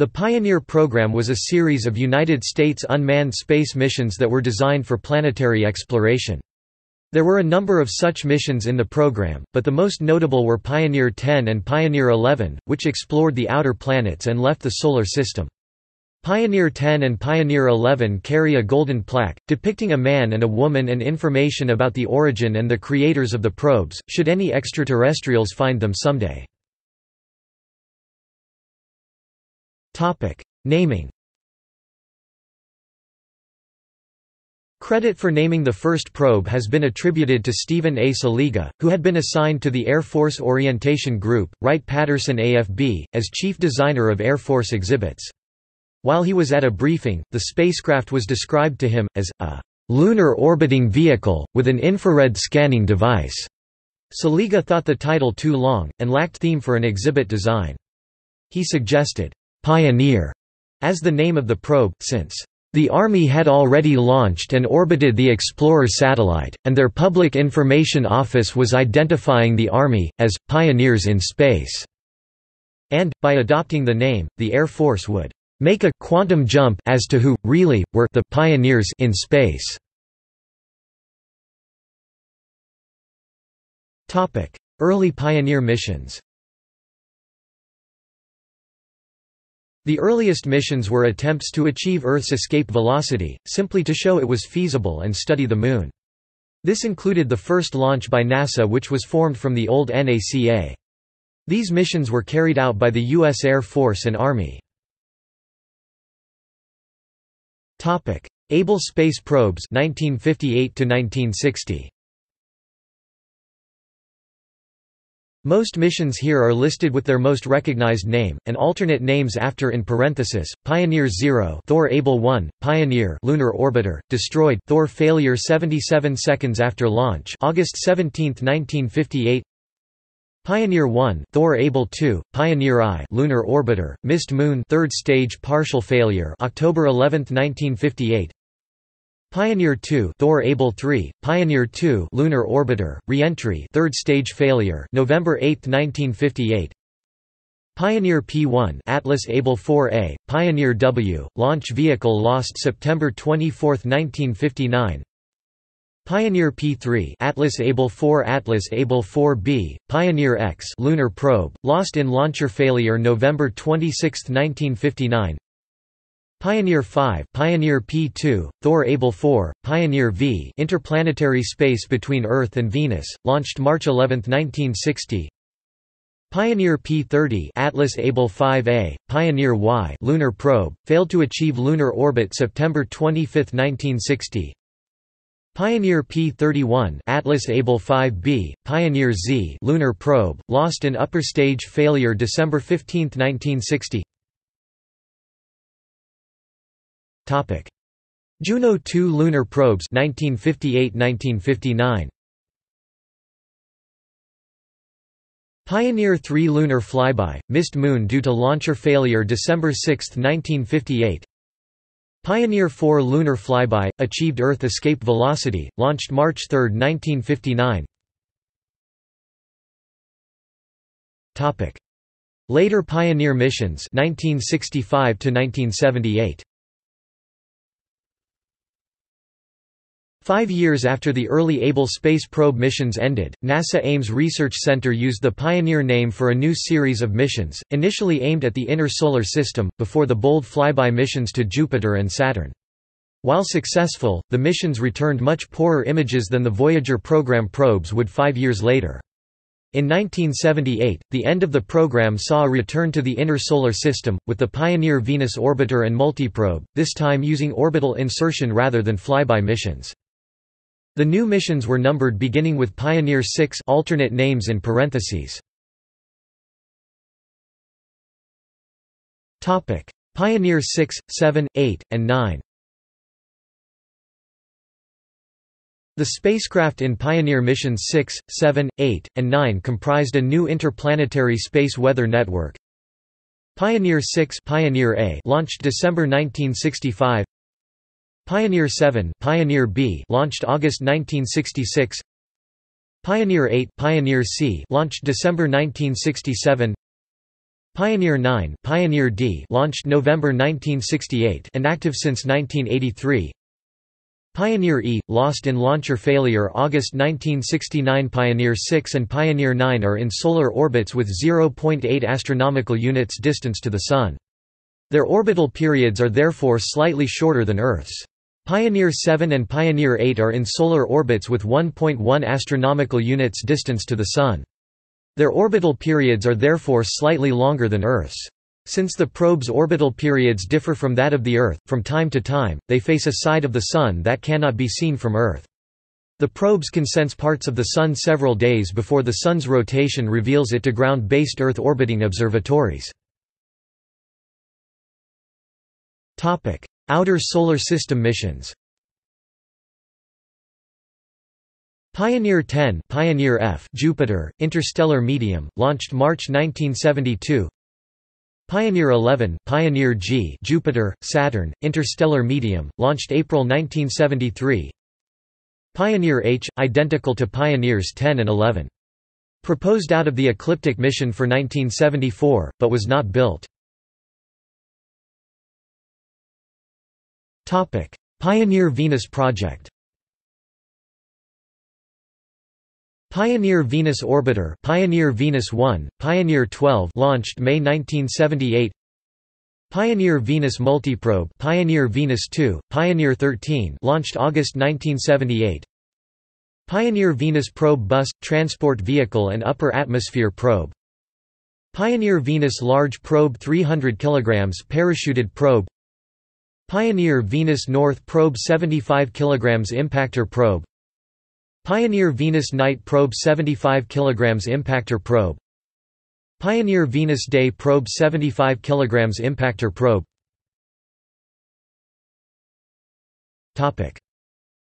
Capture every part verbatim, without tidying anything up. The Pioneer program was a series of United States unmanned space missions that were designed for planetary exploration. There were a number of such missions in the program, but the most notable were Pioneer ten and Pioneer eleven, which explored the outer planets and left the Solar System. Pioneer ten and Pioneer eleven carry a golden plaque, depicting a man and a woman and information about the origin and the creators of the probes, should any extraterrestrials find them someday. Topic: Naming. Credit for naming the first probe has been attributed to Stephen A. Saliga, who had been assigned to the Air Force Orientation Group, Wright Patterson A F B, as chief designer of Air Force exhibits. While he was at a briefing, the spacecraft was described to him as a lunar orbiting vehicle with an infrared scanning device. Saliga thought the title too long and lacked theme for an exhibit design. He suggested Pioneer as the name of the probe, since the Army had already launched and orbited the Explorer satellite, and their Public Information Office was identifying the Army as pioneers in space. And by adopting the name, the Air Force would make a quantum jump as to who really were the pioneers in space. Topic: Early Pioneer missions. The earliest missions were attempts to achieve Earth's escape velocity, simply to show it was feasible and study the Moon. This included the first launch by NASA, which was formed from the old N A C A. These missions were carried out by the U S Air Force and Army. Able Space Probes nineteen fifty-eight to nineteen sixty. Most missions here are listed with their most recognized name, and alternate names after in parenthesis: Pioneer zero, Thor Able one, Pioneer, Lunar Orbiter, Destroyed, Thor Failure seventy-seven seconds after launch, August seventeenth nineteen fifty-eight. Pioneer one, Thor Able two, Pioneer I, Lunar Orbiter, Missed Moon, Third Stage Partial Failure, October eleventh nineteen fifty-eight. Pioneer two, Thor Able three, Pioneer two, Lunar Orbiter, Reentry, Third Stage Failure, November eighth nineteen fifty-eight. Pioneer P one, Atlas Able four A, Pioneer W, Launch Vehicle Lost, September twenty-fourth nineteen fifty-nine. Pioneer P three, Atlas Able four, Atlas Able four B, Pioneer X, Lunar Probe, Lost in Launcher Failure, November twenty-sixth nineteen fifty-nine. Pioneer five, Pioneer P two, Thor Able four, Pioneer V, Interplanetary Space Between Earth and Venus, launched March eleventh nineteen sixty. Pioneer P thirty, Atlas Able five A, Pioneer Y, Lunar Probe, failed to achieve lunar orbit, September twenty-fifth nineteen sixty. Pioneer P thirty-one, Atlas Able five B, Pioneer Z, Lunar Probe, lost in upper stage failure, December fifteenth nineteen sixty. Topic: Juno two Lunar Probes nineteen fifty-eight to nineteen fifty-nine. Pioneer three Lunar Flyby, Missed Moon due to launcher failure, December sixth nineteen fifty-eight. Pioneer four Lunar Flyby, achieved Earth escape velocity, launched March third nineteen fifty-nine. Topic: Later Pioneer missions nineteen sixty-five to nineteen seventy-eight. Five years after the early Able space probe missions ended, NASA Ames Research Center used the Pioneer name for a new series of missions, initially aimed at the inner Solar System, before the bold flyby missions to Jupiter and Saturn. While successful, the missions returned much poorer images than the Voyager program probes would five years later. In nineteen seventy-eight, the end of the program saw a return to the inner Solar System, with the Pioneer Venus Orbiter and Multiprobe, this time using orbital insertion rather than flyby missions. The new missions were numbered beginning with Pioneer six, alternate names in parentheses. Topic: Pioneer six, seven, eight, and nine. The spacecraft in Pioneer missions six, seven, eight, and nine comprised a new interplanetary space weather network. Pioneer six, Pioneer A, launched December nineteen sixty-five. Pioneer seven, Pioneer B, launched August nineteen sixty-six. Pioneer eight, Pioneer C, launched December nineteen sixty-seven. Pioneer nine Pioneer D launched November nineteen sixty-eight, inactive since nineteen eighty-three. Pioneer E, lost in launcher failure August nineteen sixty-nine. Pioneer six and Pioneer nine are in solar orbits with zero point eight astronomical units distance to the Sun. Their orbital periods are therefore slightly shorter than Earth's. Pioneer seven and Pioneer eight are in solar orbits with one point one astronomical units distance to the Sun. Their orbital periods are therefore slightly longer than Earth's. Since the probe's orbital periods differ from that of the Earth, from time to time, they face a side of the Sun that cannot be seen from Earth. The probes can sense parts of the Sun several days before the Sun's rotation reveals it to ground-based Earth orbiting observatories. Outer Solar System missions. Pioneer ten Pioneer F Jupiter, interstellar medium, launched March nineteen seventy-two. Pioneer eleven Pioneer G Jupiter, Saturn, interstellar medium, launched April nineteen seventy-three. Pioneer H, identical to Pioneers ten and eleven. Proposed out of the ecliptic mission for nineteen seventy-four, but was not built. Pioneer Venus project. Pioneer Venus Orbiter, Pioneer Venus one, Pioneer twelve, launched May nineteen seventy-eight. Pioneer Venus Multiprobe, Pioneer Venus two, Pioneer thirteen, launched August nineteen seventy-eight. Pioneer Venus Probe Bus Transport Vehicle and Upper Atmosphere Probe. Pioneer Venus Large Probe three hundred kilograms parachuted probe. Pioneer Venus North Probe seventy-five kilograms impactor probe. Pioneer Venus Night Probe seventy-five kilograms impactor probe. Pioneer Venus Day Probe seventy-five kilograms impactor probe. Topic.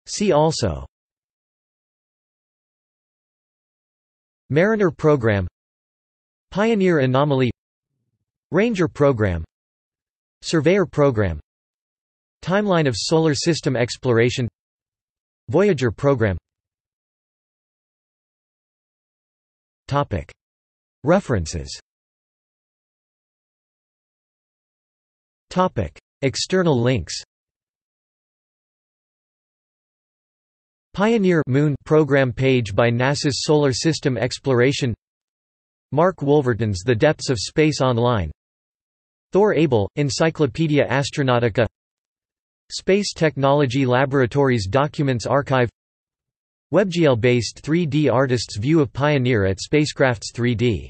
See also: Mariner program, Pioneer anomaly, Ranger program, Surveyor program, Timeline of solar system exploration, Voyager program. Topic. References. Topic. External links. Pioneer Moon program page by NASA's Solar System Exploration. Mark Wolverton's The Depths of Space Online. Thor Abel, Encyclopedia Astronautica. Space Technology Laboratories Documents Archive. WebGL-based three D artist's view of Pioneer at spacecraft's three D.